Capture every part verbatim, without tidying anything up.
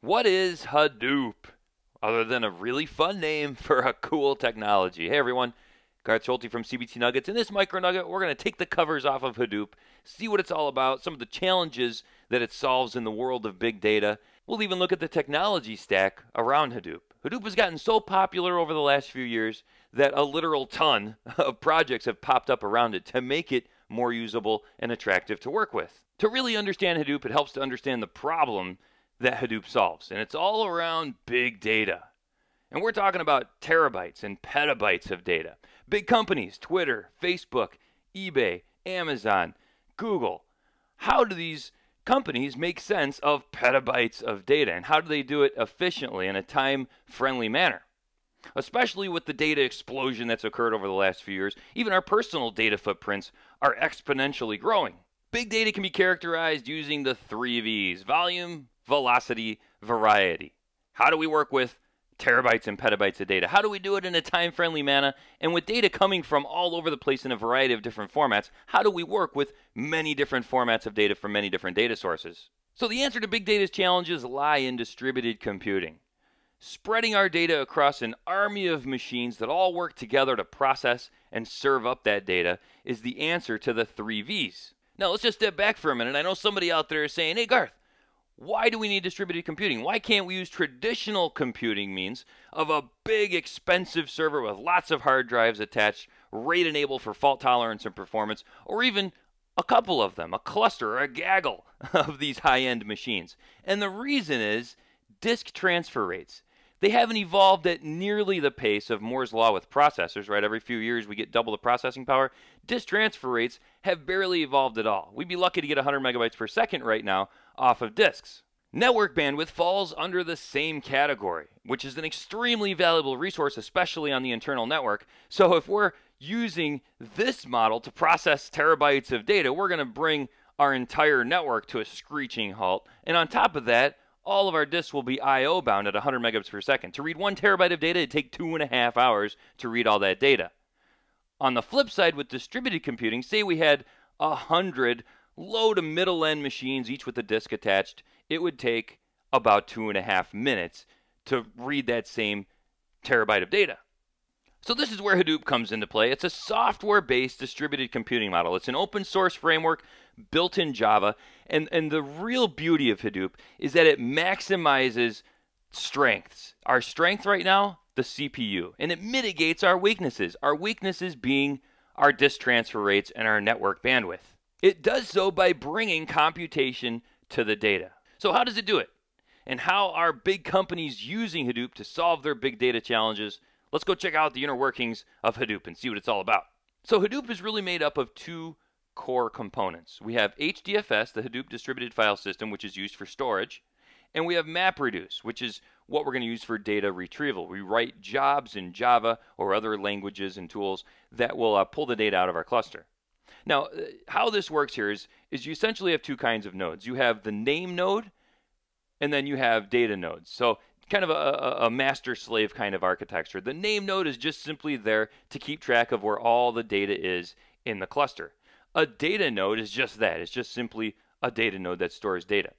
What is Hadoop, other than a really fun name for a cool technology? Hey everyone, Garth Schulte from C B T Nuggets. In this micro nugget, we're going to take the covers off of Hadoop, see what it's all about, some of the challenges that it solves in the world of big data. We'll even look at the technology stack around Hadoop. Hadoop has gotten so popular over the last few years that a literal ton of projects have popped up around it to make it more usable and attractive to work with. To really understand Hadoop, it helps to understand the problem that Hadoop solves, and it's all around big data. And we're talking about terabytes and petabytes of data. Big companies, Twitter, Facebook, eBay, Amazon, Google. How do these companies make sense of petabytes of data, and how do they do it efficiently in a time-friendly manner? Especially with the data explosion that's occurred over the last few years, even our personal data footprints are exponentially growing. Big data can be characterized using the three V's: volume, velocity, variety. How do we work with terabytes and petabytes of data? How do we do it in a time-friendly manner? And with data coming from all over the place in a variety of different formats, how do we work with many different formats of data from many different data sources? So the answer to big data's challenges lie in distributed computing, spreading our data across an army of machines that all work together to process and serve up that data is the answer to the three V's. Now let's just step back for a minute. I know somebody out there is saying, hey Garth, why do we need distributed computing? Why can't we use traditional computing means of a big expensive server with lots of hard drives attached, RAID enabled for fault tolerance and performance, or even a couple of them, a cluster or a gaggle of these high-end machines? And the reason is disk transfer rates. They haven't evolved at nearly the pace of Moore's Law with processors, right? Every few years we get double the processing power. Disk transfer rates have barely evolved at all. We'd be lucky to get one hundred megabytes per second right now off of disks. Network bandwidth falls under the same category, which is an extremely valuable resource, especially on the internal network. So if we're using this model to process terabytes of data, we're going to bring our entire network to a screeching halt. And on top of that, all of our disks will be I O bound at one hundred megabits per second. To read one terabyte of data, it'd take two and a half hours to read all that data. On the flip side, with distributed computing, say we had a hundred low to middle end machines, each with a disk attached, it would take about two and a half minutes to read that same terabyte of data. So this is where Hadoop comes into play. It's a software-based distributed computing model. It's an open source framework built in Java. And, and the real beauty of Hadoop is that it maximizes strengths. Our strength right now, the C P U. And it mitigates our weaknesses. Our weaknesses being our disk transfer rates and our network bandwidth. It does so by bringing computation to the data. So how does it do it? And how are big companies using Hadoop to solve their big data challenges? Let's go check out the inner workings of Hadoop and see what it's all about. So Hadoop is really made up of two core components. We have H D F S, the Hadoop Distributed File System, which is used for storage, and we have MapReduce, which is what we're going to use for data retrieval. We write jobs in Java or other languages and tools that will uh, pull the data out of our cluster. Now, uh, how this works here is, is you essentially have two kinds of nodes. You have the name node, and then you have data nodes. So kind of a, a master-slave kind of architecture. The name node is just simply there to keep track of where all the data is in the cluster. A data node is just that. It's just simply a data node that stores data.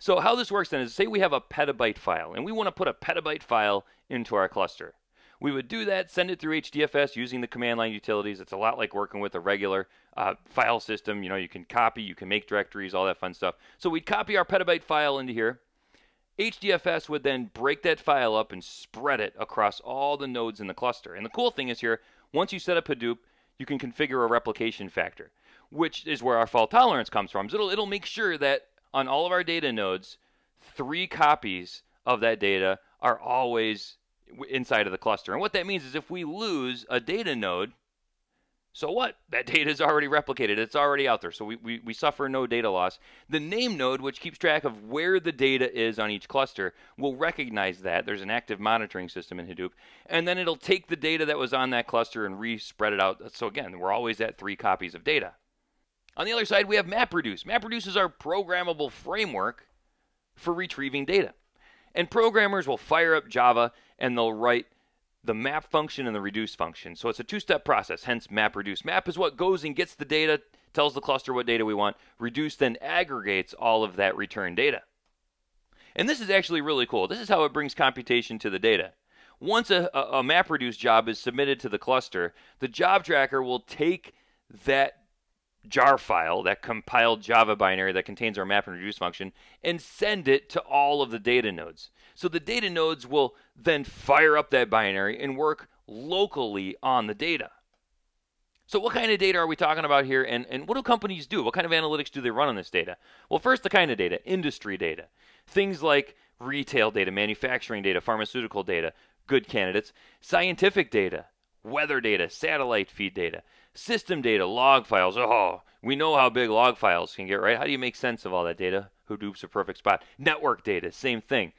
So how this works then is, say we have a petabyte file, and we want to put a petabyte file into our cluster. We would do that, send it through H D F S using the command line utilities. It's a lot like working with a regular uh, file system. You know, you can copy, you can make directories, all that fun stuff. So we'd copy our petabyte file into here. H D F S would then break that file up and spread it across all the nodes in the cluster. And the cool thing is here, once you set up Hadoop, you can configure a replication factor, which is where our fault tolerance comes from. So it'll, it'll make sure that on all of our data nodes, three copies of that data are always inside of the cluster. And what that means is if we lose a data node, so what? That data is already replicated. It's already out there. So we, we, we suffer no data loss. The name node, which keeps track of where the data is on each cluster, will recognize that. There's an active monitoring system in Hadoop. And then it'll take the data that was on that cluster and re-spread it out. So again, we're always at three copies of data. On the other side, we have MapReduce. MapReduce is our programmable framework for retrieving data. And programmers will fire up Java and they'll write the map function and the reduce function. So it's a two-step process, hence map reduce. Map is what goes and gets the data, tells the cluster what data we want. Reduce then aggregates all of that return data. And this is actually really cool. This is how it brings computation to the data. Once a, a MapReduce job is submitted to the cluster, the job tracker will take that jar file, that compiled Java binary that contains our MapReduce function, and send it to all of the data nodes. So the data nodes will then fire up that binary and work locally on the data. So what kind of data are we talking about here, and, and what do companies do? What kind of analytics do they run on this data? Well, first, the kind of data, industry data. Things like retail data, manufacturing data, pharmaceutical data, good candidates, scientific data, weather data, satellite feed data, system data, log files. Oh, we know how big log files can get, right? How do you make sense of all that data? Hadoop's a perfect spot. Network data, same thing.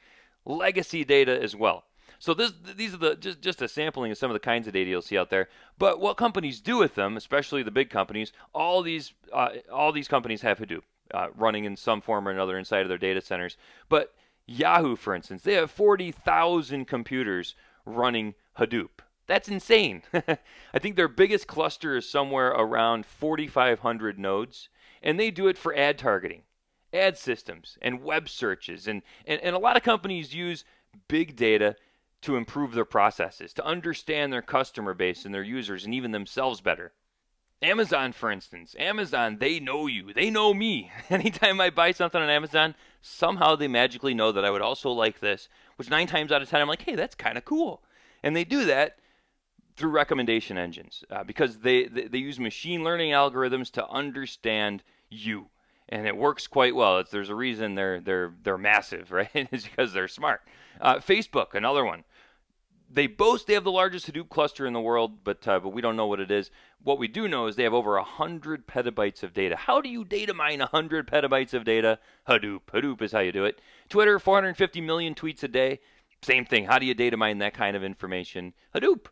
Legacy data as well. So this, these are the just, just a sampling of some of the kinds of data you'll see out there. But what companies do with them, especially the big companies, all these, uh, all these companies have Hadoop uh, running in some form or another inside of their data centers. But Yahoo, for instance, they have forty thousand computers running Hadoop. That's insane. I think their biggest cluster is somewhere around forty-five hundred nodes, and they do it for ad targeting, ad systems, and web searches. And, and, and a lot of companies use big data to improve their processes, to understand their customer base and their users and even themselves better. Amazon, for instance. Amazon, they know you. They know me. Anytime I buy something on Amazon, somehow they magically know that I would also like this, which nine times out of ten, I'm like, hey, that's kind of cool. And they do that through recommendation engines uh, because they, they, they use machine learning algorithms to understand you. And it works quite well. It's, there's a reason they're, they're, they're massive, right? It's because they're smart. Uh, Facebook, another one. They boast they have the largest Hadoop cluster in the world, but, uh, but we don't know what it is. What we do know is they have over one hundred petabytes of data. How do you data mine one hundred petabytes of data? Hadoop. Hadoop is how you do it. Twitter, four hundred fifty million tweets a day. Same thing. How do you data mine that kind of information? Hadoop.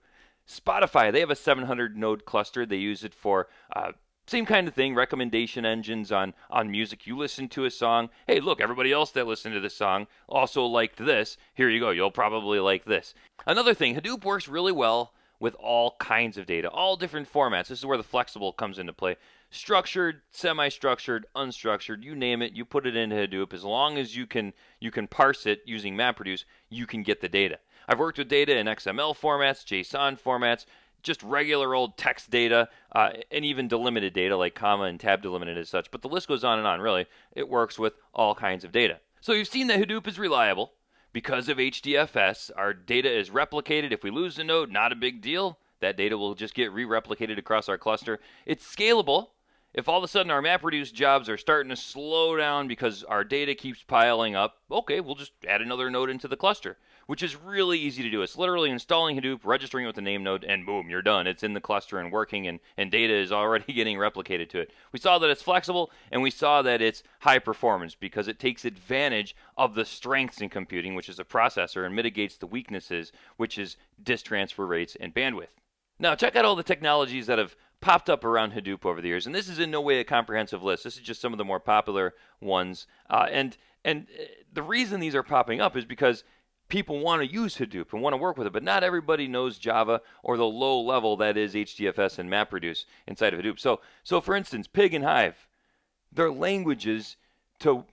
Spotify, they have a seven hundred node cluster. They use it for uh, same kind of thing, recommendation engines on, on music. You listen to a song. Hey, look, everybody else that listened to this song also liked this. Here you go. You'll probably like this. Another thing, Hadoop works really well with all kinds of data, all different formats. This is where the flexible comes into play. Structured, semi-structured, unstructured, you name it, you put it into Hadoop. As long as you can, you can parse it using MapReduce, you can get the data. I've worked with data in X M L formats, JSON formats, just regular old text data, uh, and even delimited data like comma and tab delimited as such. But the list goes on and on, really. It works with all kinds of data. So you've seen that Hadoop is reliable. Because of H D F S, our data is replicated. If we lose a node, not a big deal. That data will just get re-replicated across our cluster. It's scalable. If all of a sudden our MapReduce jobs are starting to slow down because our data keeps piling up, okay, we'll just add another node into the cluster, which is really easy to do. It's literally installing Hadoop, registering it with the name node, and boom, you're done. It's in the cluster and working, and, and data is already getting replicated to it. We saw that it's flexible, and we saw that it's high performance because it takes advantage of the strengths in computing, which is a processor, and mitigates the weaknesses, which is disk transfer rates and bandwidth. Now, check out all the technologies that have popped up around Hadoop over the years, and this is in no way a comprehensive list. This is just some of the more popular ones, uh, and, and the reason these are popping up is because people want to use Hadoop and want to work with it, but not everybody knows Java or the low level that is H D F S and MapReduce inside of Hadoop. So, so for instance, Pig and Hive, they're languages to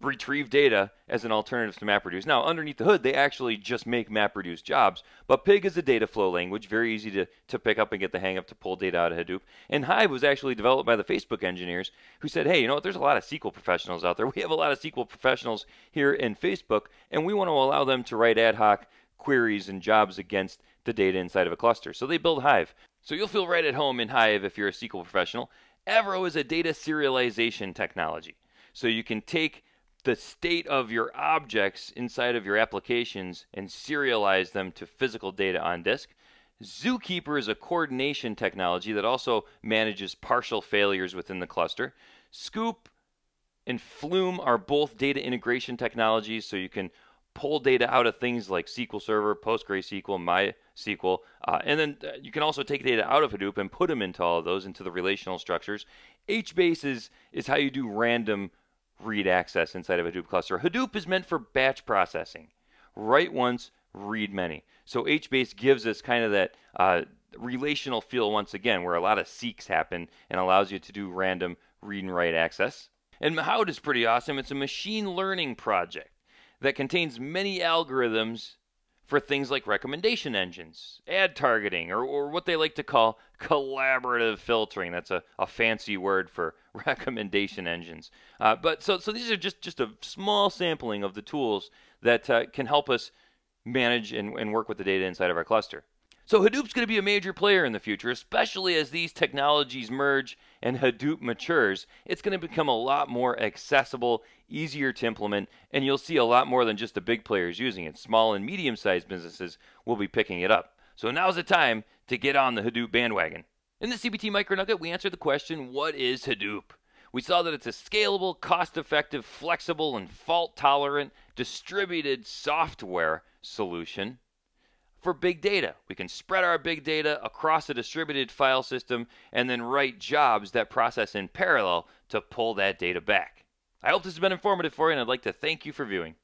retrieve data as an alternative to MapReduce. Now, underneath the hood, they actually just make MapReduce jobs, but Pig is a data flow language, very easy to, to pick up and get the hang of to pull data out of Hadoop. And Hive was actually developed by the Facebook engineers who said, hey, you know what, there's a lot of S Q L professionals out there. We have a lot of S Q L professionals here in Facebook, and we want to allow them to write ad hoc queries and jobs against the data inside of a cluster. So they build Hive. So you'll feel right at home in Hive if you're a S Q L professional. Avro is a data serialization technology. So you can take the state of your objects inside of your applications and serialize them to physical data on disk. Zookeeper is a coordination technology that also manages partial failures within the cluster. Scoop and Flume are both data integration technologies, so you can pull data out of things like S Q L Server, PostgreSQL, MySQL, uh, and then you can also take data out of Hadoop and put them into all of those, into the relational structures. H base is, is how you do random read access inside of a Hadoop cluster. Hadoop is meant for batch processing. Write once, read many. So H base gives us kind of that uh, relational feel once again, where a lot of seeks happen and allows you to do random read and write access. And Mahout is pretty awesome. It's a machine learning project. that contains many algorithms for things like recommendation engines, ad targeting, or, or what they like to call collaborative filtering. That's a, a fancy word for recommendation engines. Uh, but so, so these are just, just a small sampling of the tools that uh, can help us manage and, and work with the data inside of our cluster. So Hadoop's going to be a major player in the future, especially as these technologies merge and Hadoop matures. It's going to become a lot more accessible, easier to implement, and you'll see a lot more than just the big players using it. Small and medium-sized businesses will be picking it up. So now's the time to get on the Hadoop bandwagon. In the C B T Micro Nugget, we answered the question, what is Hadoop? We saw that it's a scalable, cost-effective, flexible, and fault-tolerant, distributed software solution for big data. We can spread our big data across a distributed file system and then write jobs that process in parallel to pull that data back. I hope this has been informative for you, and I'd like to thank you for viewing.